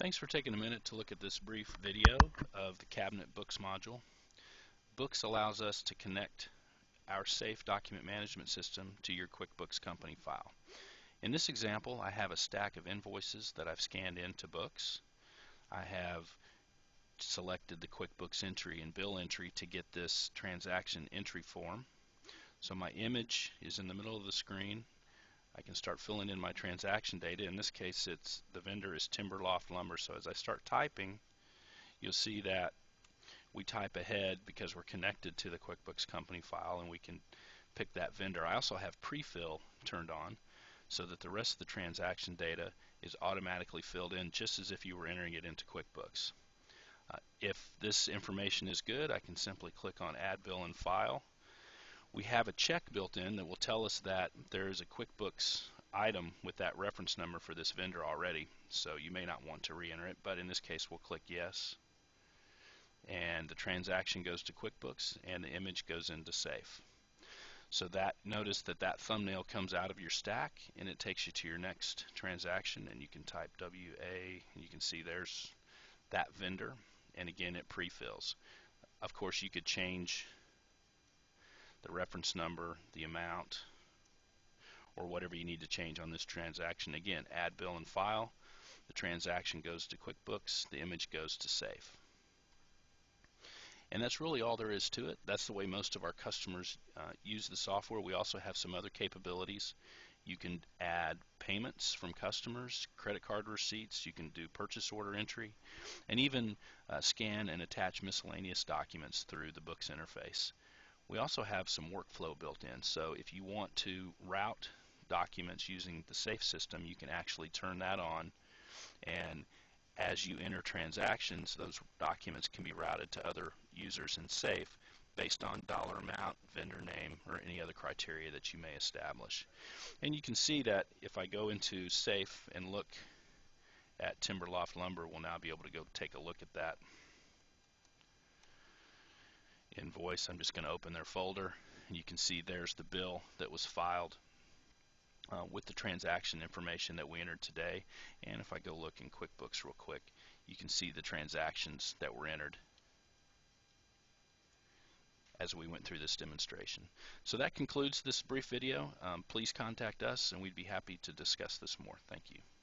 Thanks for taking a minute to look at this brief video of the Cabinet Books module. Books allows us to connect our SAFE document management system to your QuickBooks company file. In this example, I have a stack of invoices that I've scanned into Books. I have selected the QuickBooks entry and bill entry to get this transaction entry form. So my image is in the middle of the screen. I can start filling in my transaction data. In this case, it's the vendor is Timberloft Lumber. So as I start typing, you'll see that we type ahead because we're connected to the QuickBooks company file and we can pick that vendor. I also have pre-fill turned on so that the rest of the transaction data is automatically filled in just as if you were entering it into QuickBooks. If this information is good, I can simply click on Add Bill and File. We have a check built in that will tell us that there is a QuickBooks item with that reference number for this vendor already, so you may not want to re-enter it, but in this case we'll click yes, and the transaction goes to QuickBooks and the image goes into SAFE. So that, notice that that thumbnail comes out of your stack and it takes you to your next transaction, and you can type WA and you can see there's that vendor, and again it pre-fills. Of course you could change the reference number, the amount, or whatever you need to change on this transaction. Again, add bill and file. The transaction goes to QuickBooks. The image goes to SAFE. And that's really all there is to it. That's the way most of our customers use the software. We also have some other capabilities. You can add payments from customers, credit card receipts, you can do purchase order entry, and even scan and attach miscellaneous documents through the Books interface. We also have some workflow built in, so if you want to route documents using the SAFE system, you can actually turn that on, and as you enter transactions, those documents can be routed to other users in SAFE based on dollar amount, vendor name, or any other criteria that you may establish. And you can see that if I go into SAFE and look at Timberloft Lumber, we'll now be able to go take a look at that invoice. I'm just going to open their folder, and you can see there's the bill that was filed with the transaction information that we entered today. And if I go look in QuickBooks real quick, you can see the transactions that were entered as we went through this demonstration. So that concludes this brief video. Please contact us and we'd be happy to discuss this more. Thank you.